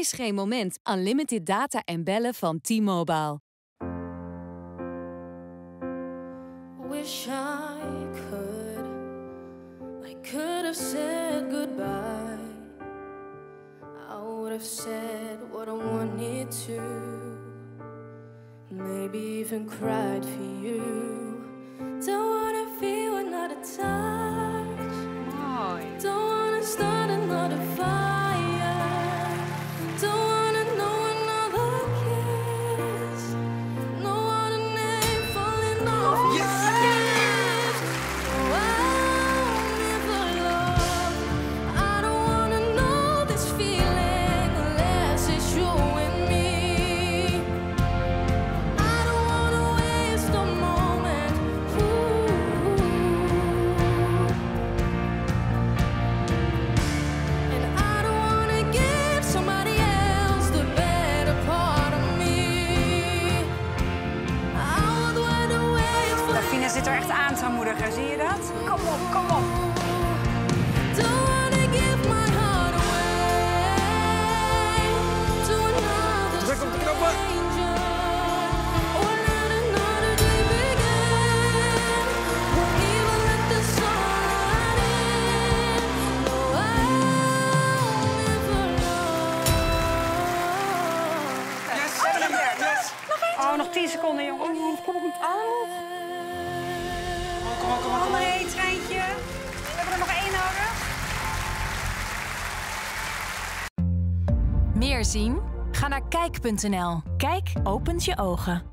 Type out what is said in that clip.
Mis geen moment. Unlimited data en bellen van T-Mobile. Wish I could. I could have said goodbye. I would have said what I wanted to. Maybe even cried for you. Don't wanna feel another touch. Don't wanna start another fire. Don't wanna know another kiss. No other name falling off. Yes. Zit er echt aan, zijn moeder, zie je dat? Kom op, kom op. Druk op de knoppen. Oh, nog 10 seconden, jongen. Oh, ik kom niet aan. André, treintje. We hebben er nog 1 nodig. Meer zien? Ga naar kijk.nl. Kijk opent je ogen.